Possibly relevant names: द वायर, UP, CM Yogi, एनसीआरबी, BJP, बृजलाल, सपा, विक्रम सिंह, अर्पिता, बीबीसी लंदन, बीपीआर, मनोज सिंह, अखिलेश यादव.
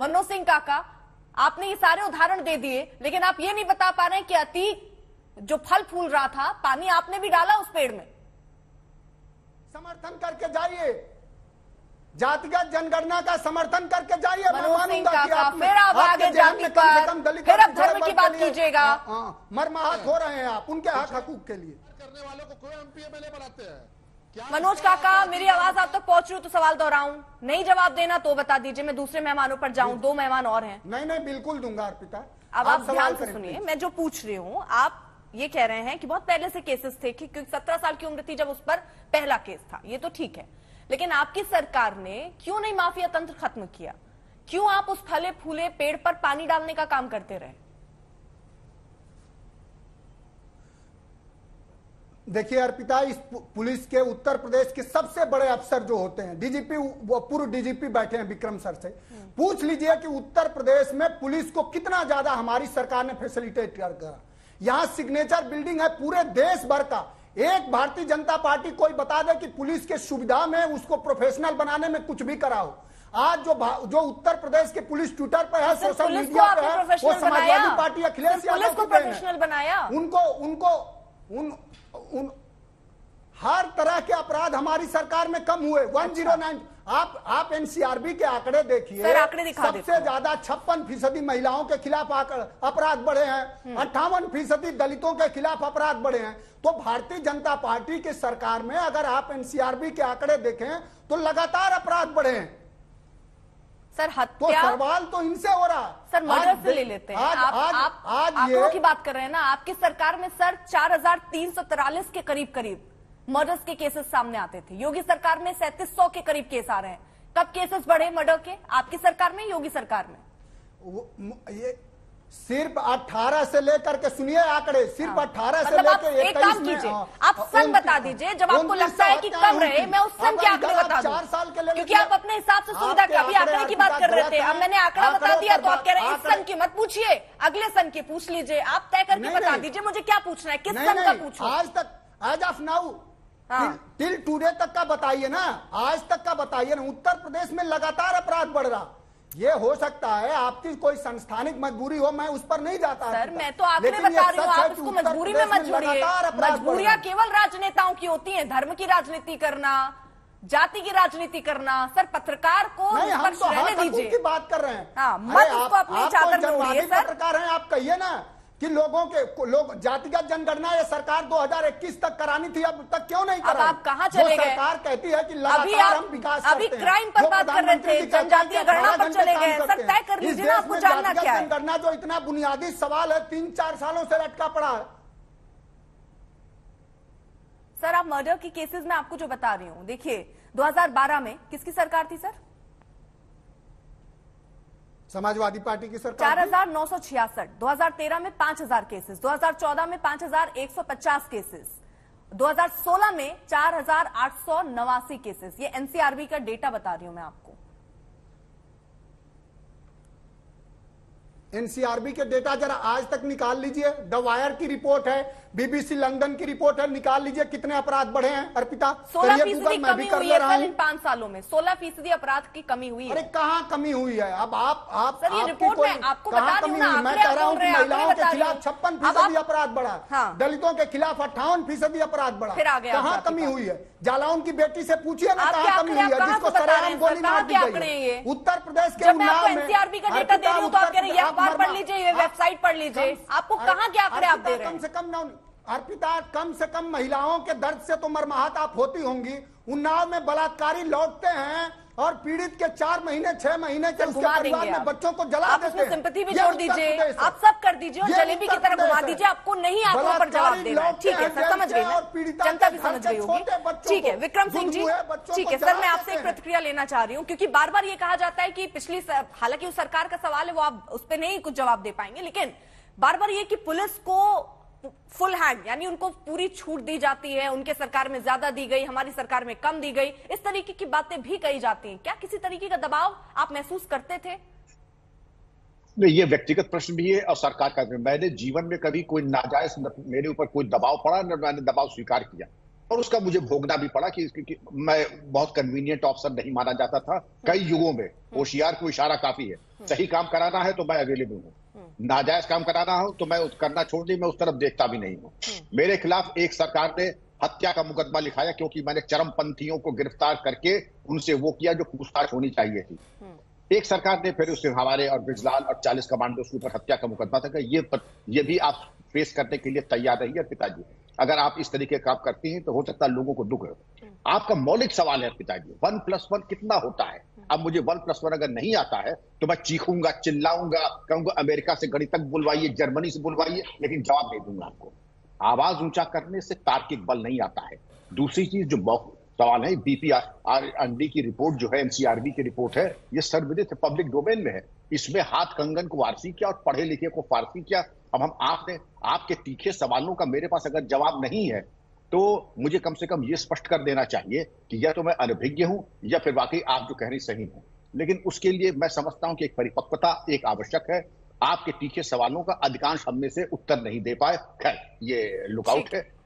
मनोज सिंह काका, आपने ये सारे उदाहरण दे दिए, लेकिन आप ये नहीं बता पा रहे हैं कि अतीत जो फल फूल रहा था, पानी आपने भी डाला उस पेड़ में। समर्थन करके जाइए, जातिगत जनगणना का समर्थन करके जाइए। फिर आप आगे जाति पर, फिर आप धर्म की बात कीजिएगा। मरमाहत हो रहे हैं आप उनके हक हकूक के लिए। करने वालों को कोई एमपी एमएलए बनाते हैं। मनोज काका, मेरी आवाज आप तक पहुंच रही हो तो सवाल दोहराऊं, नहीं जवाब देना तो बता दीजिए, मैं दूसरे मेहमानों पर जाऊं। दो मेहमान और हैं। नहीं नहीं, बिल्कुल दूंगा अर्पिता। अब आप ध्यान से सुनिए, मैं जो पूछ रही हूँ, आप ये कह रहे हैं कि बहुत पहले से केसेस थे, कि 17 साल की उम्र थी जब उस पर पहला केस था, ये तो ठीक है, लेकिन आपकी सरकार ने क्यों नहीं माफिया तंत्र खत्म किया? क्यों आप उस फले फूले पेड़ पर पानी डालने का काम करते रहे? देखिए अर्पिता, इस पुलिस के उत्तर प्रदेश के सबसे बड़े अफसर जो होते हैं, डीजीपी, वो पूर्व डीजीपी बैठे हैं विक्रम सर से, पूछ लीजिए कि उत्तर प्रदेश में पुलिस को कितना ज्यादा हमारी सरकार ने फैसिलिटेट करा। यहाँ सिग्नेचर बिल्डिंग है पूरे देश भर का। एक भारतीय जनता पार्टी कोई बता दे कि पुलिस के सुविधा में उसको प्रोफेशनल बनाने में कुछ भी करा हो। आज जो उत्तर प्रदेश के पुलिस ट्विटर पर है, सोशल मीडिया पर है, वो समाजवादी पार्टी अखिलेश यादव को प्रोफेशनल बनाया। उनको हर तरह के अपराध हमारी सरकार में कम हुए। 109 आप एनसीआरबी के आंकड़े देखिए, सबसे ज्यादा 56% महिलाओं के खिलाफ अपराध बढ़े हैं, 58% दलितों के खिलाफ अपराध बढ़े हैं। तो भारतीय जनता पार्टी के सरकार में अगर आप एनसीआरबी के आंकड़े देखें तो लगातार अपराध बढ़े हैं। सर, हत्या तो सवाल तो इनसे हो रहा, सर मर्डर से ले लेते हैं। आप आंकड़ों की बात कर रहे हैं ना, आपकी सरकार में सर 4343 के करीब करीब मर्डर्स के केसेस सामने आते थे। योगी सरकार में 3700 के करीब केस आ रहे हैं। कब केसेस बढ़े मर्डर के, आपकी सरकार में, योगी सरकार में? ये सिर्फ 18 से लेकर के, सुनिए आंकड़े, सिर्फ 18 से लेकर 21 में। आप सन बता दीजिए, जब आपको लगता है कि कम रहे, मैं उस सन के आंकड़े बता दूं, क्योंकि आप अपने हिसाब से सुविधा के अभी आंकड़े की बात कर रहे थे। अब मैंने आंकड़ा बता दिया तो आप कह रहे हैं इस सन की मत पूछिए, अगले सन की पूछ लीजिए। आप तय करके बता दीजिए मुझे क्या पूछना है, किस सन का पूछूं। आज तक, आज ऑफ नाउ, टिल टुडे तक का बताइए ना, आज तक का बताइए ना। उत्तर प्रदेश में लगातार अपराध बढ़ रहा। ये हो सकता है आपकी कोई संस्थानिक मजबूरी हो, मैं उस पर नहीं जाता। सर मैं तो आखिर बता रही हूँ, आप इसको मजबूरी में मत जोड़िए। मजबूरियां केवल राजनेताओं की होती हैं, धर्म की राजनीति करना, जाति की राजनीति करना। सर पत्रकार को निष्पक्ष रहने दीजिए। की बात कर रहे हैं, मत उसको अपनी चादर में ओढ़िए। सर पत्रकार हैं आप, कहिए ना कि लोगों के जातिगत जनगणना ये सरकार 2021 तक करानी थी, अब तक क्यों नहीं कराई? आप कहाँ चले गए? सरकार कहती है कि लगातार हम विकास करते हैं। अभी क्राइम पर बात कर रहे थे, जनजातीय गणना पर चले गए। सर तय कर लीजिए ना, आपको जानना क्या है? जनगणना जो इतना बुनियादी सवाल है, 3-4 सालों से लटका पड़ा है। सर आप मर्डर की केसेस में आपको जो बता रही हूँ, देखिए 2012 में किसकी सरकार थी सर? समाजवादी पार्टी की सरकार। 4966। 2013 में 5000 केसेस, 2014 में 5150 केसेस, 2016 में 4889 केसेस। ये एनसीआरबी का डेटा बता रही हूं मैं आपको। एनसीआरबी के डेटा जरा आज तक निकाल लीजिए, द वायर की रिपोर्ट है, बीबीसी लंदन की रिपोर्ट है, निकाल लीजिए कितने अपराध बढ़े हैं। अर्पिता, 16% कमी हुई है इन 5 सालों में, 16% अपराध की कमी हुई है। अरे कहाँ कमी हुई है? अब आप सर ये रिपोर्ट है, आपको बता रही हूँ, मैं कह रहा हूँ कि महिलाओं के खिलाफ 56% अपराध बढ़ा, दलितों के खिलाफ 58% अपराध बढ़ा। कहाँ कमी हुई है? जालौन की बेटी से पूछिए ना कहाँ कमी हुई है, जिसको सराय गोली मार दी गई। उत्तर प्रदेश के एनसीआरबी का डेटा दे रही हूँ तो आप कह रहे हैं बार पढ़ लीजिए, ये वेबसाइट पढ़ लीजिए। आपको कहाँ क्या आंकड़े आप दे रहे हैं? कम से कम ना अर्पिता, कम से कम महिलाओं के दर्द से तो मर्माहत आप होती होंगी। उन्नाव में बलात्कारी लौटते हैं और पीड़ित के 4 महीने 6 महीने के उसके परिवार में बच्चों को जला देते हैं। सिंपैथी भी छोड़ दीजिए, आप सब कर दीजिए और जलेबी की तरह घुमा दीजिए। आपको नहीं आंकड़ों पर जवाब देना है, ठीक है सर, समझ गई मैं, जनता भी समझ गई होगी। ठीक है विक्रम सिंह जी, ठीक है सर, मैं आपसे एक प्रतिक्रिया लेना चाह रही हूँ, क्योंकि बार बार ये कहा जाता है कि पिछली, हालांकि उस सरकार का सवाल है, वो आप उस पर नहीं कुछ जवाब दे पाएंगे, लेकिन बार बार ये कि पुलिस को फुल हैंड, यानी उनको पूरी छूट दी जाती है, उनके सरकार में ज्यादा दी गई, हमारी सरकार में कम दी गई, इस तरीके की बातें भी कही जाती हैं। क्या किसी तरीके का दबाव आप महसूस करते थे? नहीं, ये व्यक्तिगत प्रश्न भी है और सरकार का। मैंने जीवन में कभी कोई नाजायज, मेरे ऊपर कोई दबाव पड़ा, न मैंने दबाव स्वीकार किया। और उसका मुझे भोगना भी पड़ा कि मैं बहुत कन्वीनियंट ऑप्शन नहीं माना जाता था कई युगों में। होशियार को इशारा काफी है, सही काम कराना है तो मैं अवेलेबल हूँ, नाजायज काम कराना हो तो मैं करना छोड़ दी, मैं उस तरफ देखता भी नहीं हूँ। मेरे खिलाफ एक सरकार ने हत्या का मुकदमा लिखाया क्योंकि मैंने चरमपंथियों को गिरफ्तार करके उनसे वो किया जो पूछताछ होनी चाहिए थी। एक सरकार ने फिर उससे हमारे और बृजलाल और 40 कमांडोज के ऊपर हत्या का मुकदमा था कि ये भी आप फेस करने के लिए तैयार रहिए पिताजी, अगर आप इस तरीके का आप करती हैं तो हो सकता है लोगों को दुख हो। आपका मौलिक सवाल है पिताजी 1+1 कितना होता है। अब मुझे 1+1 अगर नहीं आता है तो मैं चीखूंगा, चिल्लाऊंगा, कहूंगा अमेरिका से गणितज्ञ बुलवाइए, जर्मनी से बुलवाइए, लेकिन जवाब नहीं दूंगा आपको। आवाज ऊंचा करने से तार्किक बल नहीं आता है। दूसरी चीज जो सवाल है, बीपीआर की रिपोर्ट जो है, एनसीआरबी की रिपोर्ट है, ये सर्वविदित पब्लिक डोमेन में है। इसमें हाथ कंगन को वारसी किया और पढ़े लिखे को फारसी किया। अब हम आपने आपके तीखे सवालों का मेरे पास अगर जवाब नहीं है तो मुझे कम से कम ये स्पष्ट कर देना चाहिए कि या तो मैं अनभिज्ञ हूं या फिर वाकई आप जो कह रही सही है। लेकिन उसके लिए मैं समझता हूं कि एक परिपक्वता एक आवश्यक है। आपके तीखे सवालों का अधिकांश हम में से उत्तर नहीं दे पाए। खैर, ये लुकआउट है।